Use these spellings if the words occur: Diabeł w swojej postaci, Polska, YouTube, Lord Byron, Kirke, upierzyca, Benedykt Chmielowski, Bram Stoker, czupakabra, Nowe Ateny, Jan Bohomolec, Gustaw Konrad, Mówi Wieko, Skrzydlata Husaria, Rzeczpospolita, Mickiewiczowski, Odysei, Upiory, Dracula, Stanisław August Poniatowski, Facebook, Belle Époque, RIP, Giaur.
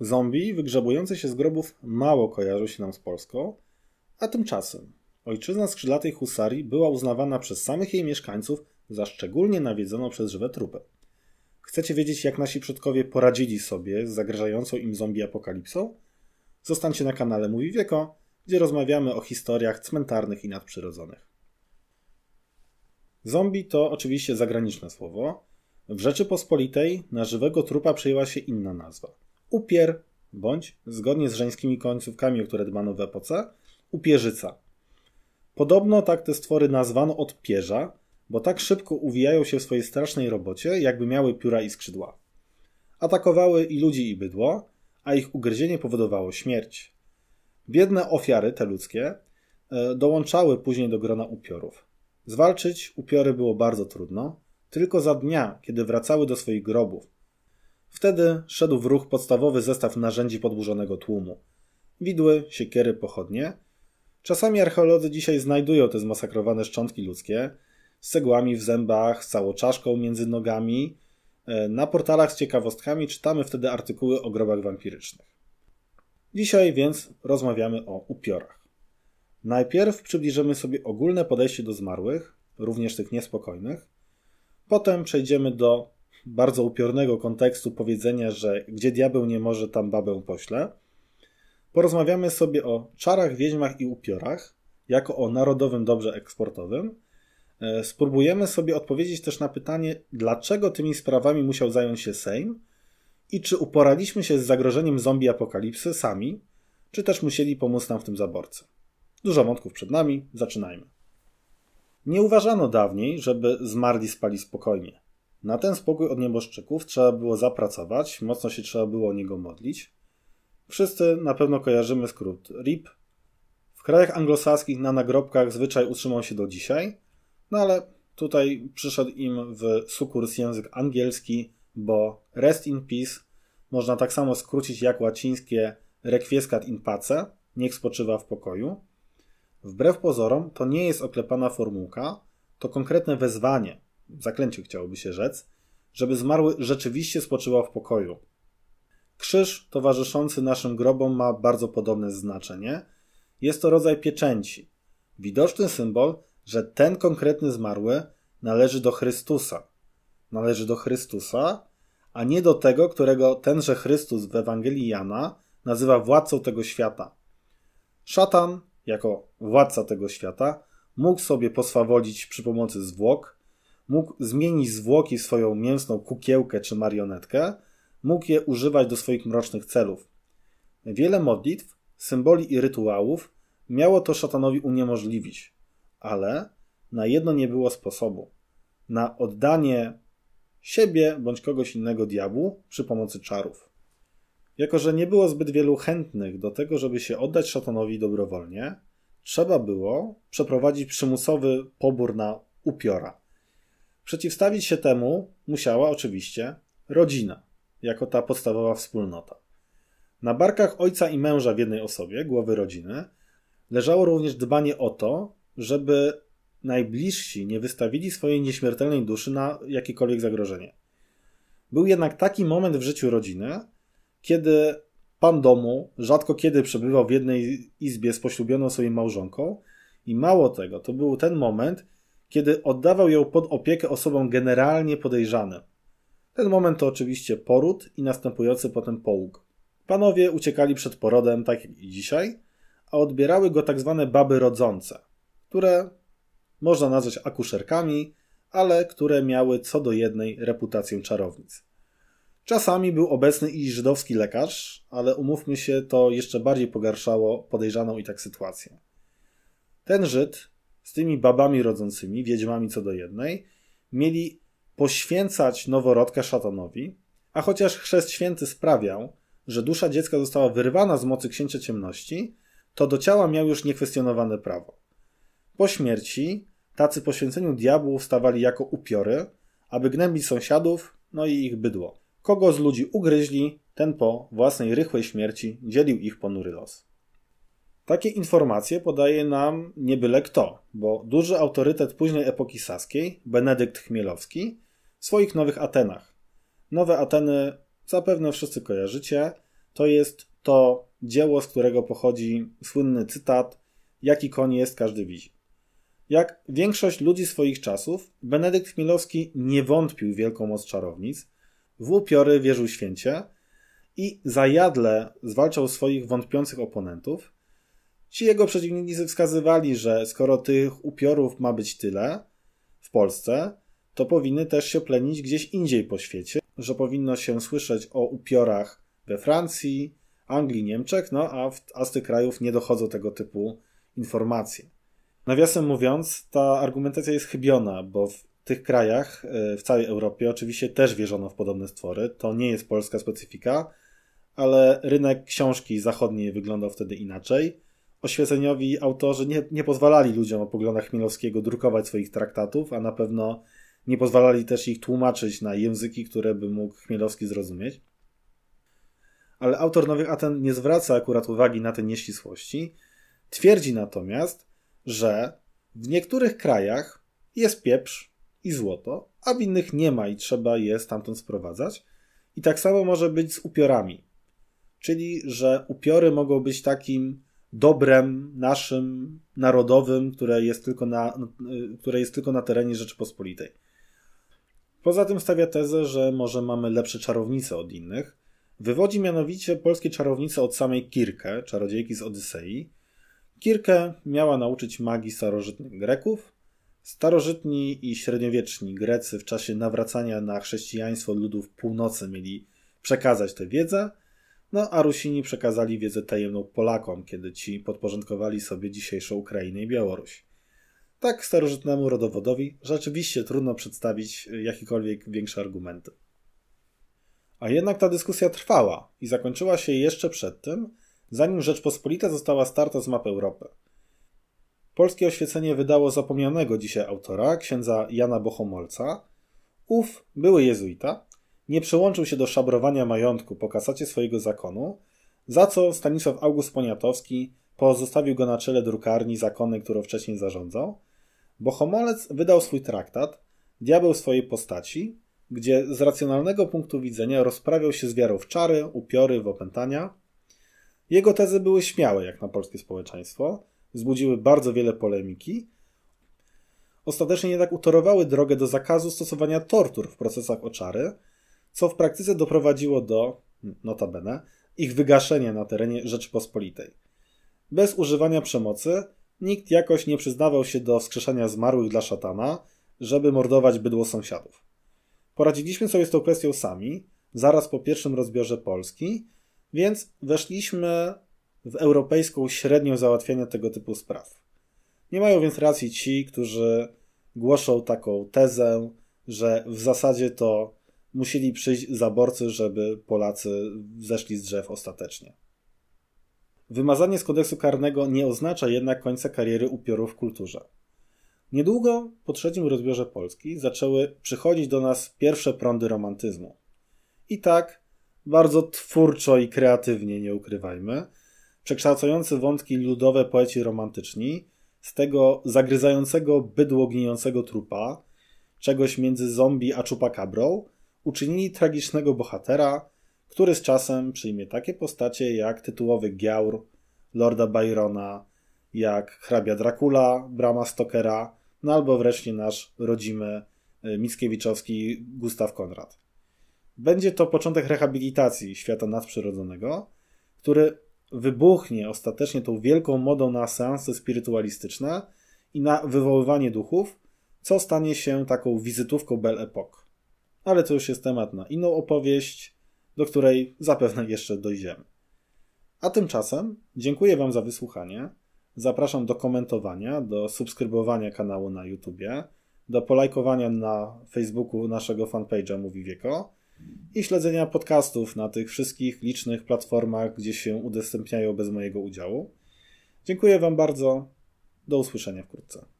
Zombie wygrzebujące się z grobów mało kojarzą się nam z Polską, a tymczasem ojczyzna skrzydlatej husarii była uznawana przez samych jej mieszkańców za szczególnie nawiedzoną przez żywe trupy. Chcecie wiedzieć, jak nasi przodkowie poradzili sobie z zagrażającą im zombie apokalipsą? Zostańcie na kanale Mówi Wieko, gdzie rozmawiamy o historiach cmentarnych i nadprzyrodzonych. Zombie to oczywiście zagraniczne słowo. W Rzeczypospolitej na żywego trupa przyjęła się inna nazwa. Upier, bądź, zgodnie z żeńskimi końcówkami, o które dbano w epoce, upierzyca. Podobno tak te stwory nazwano od pierza, bo tak szybko uwijają się w swojej strasznej robocie, jakby miały pióra i skrzydła. Atakowały i ludzi, i bydło, a ich ugryzienie powodowało śmierć. Biedne ofiary, te ludzkie, dołączały później do grona upiorów. Zwalczyć upiory było bardzo trudno, tylko za dnia, kiedy wracały do swoich grobów. Wtedy szedł w ruch podstawowy zestaw narzędzi podburzonego tłumu. Widły, siekiery, pochodnie. Czasami archeolodzy dzisiaj znajdują te zmasakrowane szczątki ludzkie z cegłami w zębach, z całą czaszką między nogami. Na portalach z ciekawostkami czytamy wtedy artykuły o grobach wampirycznych. Dzisiaj więc rozmawiamy o upiorach. Najpierw przybliżymy sobie ogólne podejście do zmarłych, również tych niespokojnych. Potem przejdziemy do bardzo upiornego kontekstu powiedzenia, że gdzie diabeł nie może, tam babę pośle. Porozmawiamy sobie o czarach, wiedźmach i upiorach, jako o narodowym dobrze eksportowym. Spróbujemy sobie odpowiedzieć też na pytanie, dlaczego tymi sprawami musiał zająć się Sejm i czy uporaliśmy się z zagrożeniem zombie apokalipsy sami, czy też musieli pomóc nam w tym zaborcy. Dużo wątków przed nami, zaczynajmy. Nie uważano dawniej, żeby zmarli spali spokojnie. Na ten spokój od nieboszczyków trzeba było zapracować, mocno się trzeba było o niego modlić. Wszyscy na pewno kojarzymy skrót RIP. W krajach anglosaskich na nagrobkach zwyczaj utrzymał się do dzisiaj, no ale tutaj przyszedł im w sukurs język angielski, bo rest in peace można tak samo skrócić jak łacińskie requiescat in pace, niech spoczywa w pokoju. Wbrew pozorom to nie jest oklepana formułka, to konkretne wezwanie, zaklęcie chciałoby się rzec, żeby zmarły rzeczywiście spoczywał w pokoju. Krzyż towarzyszący naszym grobom ma bardzo podobne znaczenie. Jest to rodzaj pieczęci. Widoczny symbol, że ten konkretny zmarły należy do Chrystusa, a nie do tego, którego tenże Chrystus w Ewangelii Jana nazywa władcą tego świata. Szatan, jako władca tego świata, mógł sobie poswawolić przy pomocy zwłok, mógł zmienić zwłoki w swoją mięsną kukiełkę czy marionetkę, mógł je używać do swoich mrocznych celów. Wiele modlitw, symboli i rytuałów miało to szatanowi uniemożliwić, ale na jedno nie było sposobu. Na oddanie siebie bądź kogoś innego diabłu przy pomocy czarów. Jako że nie było zbyt wielu chętnych do tego, żeby się oddać szatanowi dobrowolnie, trzeba było przeprowadzić przymusowy pobór na upiora. Przeciwstawić się temu musiała oczywiście rodzina, jako ta podstawowa wspólnota. Na barkach ojca i męża w jednej osobie, głowy rodziny, leżało również dbanie o to, żeby najbliżsi nie wystawili swojej nieśmiertelnej duszy na jakiekolwiek zagrożenie. Był jednak taki moment w życiu rodziny, kiedy pan domu rzadko kiedy przebywał w jednej izbie z poślubioną swoją małżonką i mało tego, to był ten moment, kiedy oddawał ją pod opiekę osobom generalnie podejrzanym. Ten moment to oczywiście poród i następujący potem połóg. Panowie uciekali przed porodem, tak jak i dzisiaj, a odbierały go tak zwane baby rodzące, które można nazwać akuszerkami, ale które miały co do jednej reputację czarownic. Czasami był obecny i żydowski lekarz, ale umówmy się, to jeszcze bardziej pogarszało podejrzaną i tak sytuację. Ten Żyd z tymi babami rodzącymi, wiedźmami co do jednej, mieli poświęcać noworodka szatanowi, a chociaż chrzest święty sprawiał, że dusza dziecka została wyrwana z mocy księcia ciemności, to do ciała miał już niekwestionowane prawo. Po śmierci tacy poświęceniu diabłu stawali jako upiory, aby gnębić sąsiadów, no i ich bydło. Kogo z ludzi ugryźli, ten po własnej rychłej śmierci dzielił ich ponury los. Takie informacje podaje nam nie byle kto, bo duży autorytet późnej epoki saskiej, Benedykt Chmielowski, w swoich Nowych Atenach. Nowe Ateny zapewne wszyscy kojarzycie, to jest to dzieło, z którego pochodzi słynny cytat: jaki koń jest, każdy widzi. Jak większość ludzi swoich czasów, Benedykt Chmielowski nie wątpił w wielką moc czarownic, w upiory wierzył święcie i zajadle zwalczał swoich wątpiących oponentów. Ci jego przeciwnicy wskazywali, że skoro tych upiorów ma być tyle w Polsce, to powinny też się plenić gdzieś indziej po świecie, że powinno się słyszeć o upiorach we Francji, Anglii, Niemczech, no a z tych krajów nie dochodzą tego typu informacje. Nawiasem mówiąc, ta argumentacja jest chybiona, bo w tych krajach, w całej Europie oczywiście też wierzono w podobne stwory, to nie jest polska specyfika, ale rynek książki zachodniej wyglądał wtedy inaczej. Oświeceniowi autorzy nie pozwalali ludziom o poglądach Chmielowskiego drukować swoich traktatów, a na pewno nie pozwalali też ich tłumaczyć na języki, które by mógł Chmielowski zrozumieć. Ale autor Nowych Aten nie zwraca akurat uwagi na te nieścisłości. Twierdzi natomiast, że w niektórych krajach jest pieprz i złoto, a w innych nie ma i trzeba je stamtąd sprowadzać. I tak samo może być z upiorami. Czyli, że upiory mogą być takim dobrem naszym, narodowym, które jest tylko na terenie Rzeczypospolitej. Poza tym stawia tezę, że może mamy lepsze czarownice od innych. Wywodzi mianowicie polskie czarownice od samej Kirke, czarodziejki z Odysei. Kirke miała nauczyć magii starożytnych Greków. Starożytni i średniowieczni Grecy w czasie nawracania na chrześcijaństwo ludów północy mieli przekazać tę wiedzę, no a Rusini przekazali wiedzę tajemną Polakom, kiedy ci podporządkowali sobie dzisiejszą Ukrainę i Białoruś. Tak starożytnemu rodowodowi rzeczywiście trudno przedstawić jakiekolwiek większe argumenty. A jednak ta dyskusja trwała i zakończyła się jeszcze przed tym, zanim Rzeczpospolita została starta z map Europy. Polskie oświecenie wydało zapomnianego dzisiaj autora, księdza Jana Bohomolca. Ów były jezuita, nie przyłączył się do szabrowania majątku po kasacie swojego zakonu, za co Stanisław August Poniatowski pozostawił go na czele drukarni zakony, którą wcześniej zarządzał. Bohomolec wydał swój traktat Diabeł w swojej postaci, gdzie z racjonalnego punktu widzenia rozprawiał się z wiarą w czary, upiory, w opętania. Jego tezy były śmiałe jak na polskie społeczeństwo, wzbudziły bardzo wiele polemiki. Ostatecznie jednak utorowały drogę do zakazu stosowania tortur w procesach o czary, co w praktyce doprowadziło do, notabene, ich wygaszenia na terenie Rzeczypospolitej. Bez używania przemocy nikt jakoś nie przyznawał się do wskrzeszenia zmarłych dla szatana, żeby mordować bydło sąsiadów. Poradziliśmy sobie z tą kwestią sami, zaraz po pierwszym rozbiorze Polski, więc weszliśmy w europejską średnią załatwiania tego typu spraw. Nie mają więc racji ci, którzy głoszą taką tezę, że w zasadzie to musieli przyjść zaborcy, żeby Polacy zeszli z drzew ostatecznie. Wymazanie z kodeksu karnego nie oznacza jednak końca kariery upiorów w kulturze. Niedługo po trzecim rozbiorze Polski zaczęły przychodzić do nas pierwsze prądy romantyzmu. I tak bardzo twórczo i kreatywnie, nie ukrywajmy, przekształcający wątki ludowe poeci romantyczni z tego zagryzającego bydło gnijącego trupa, czegoś między zombie a czupakabrą, uczynili tragicznego bohatera, który z czasem przyjmie takie postacie jak tytułowy Giaur, Lorda Byrona, jak hrabia Dracula, Brama Stokera, no albo wreszcie nasz rodzimy Mickiewiczowski Gustaw Konrad. Będzie to początek rehabilitacji świata nadprzyrodzonego, który wybuchnie ostatecznie tą wielką modą na seanse spirytualistyczne i na wywoływanie duchów, co stanie się taką wizytówką Belle Époque. Ale to już jest temat na inną opowieść, do której zapewne jeszcze dojdziemy. A tymczasem dziękuję Wam za wysłuchanie. Zapraszam do komentowania, do subskrybowania kanału na YouTubie, do polajkowania na Facebooku naszego fanpage'a Mówi Wieko i śledzenia podcastów na tych wszystkich licznych platformach, gdzie się udostępniają bez mojego udziału. Dziękuję Wam bardzo. Do usłyszenia wkrótce.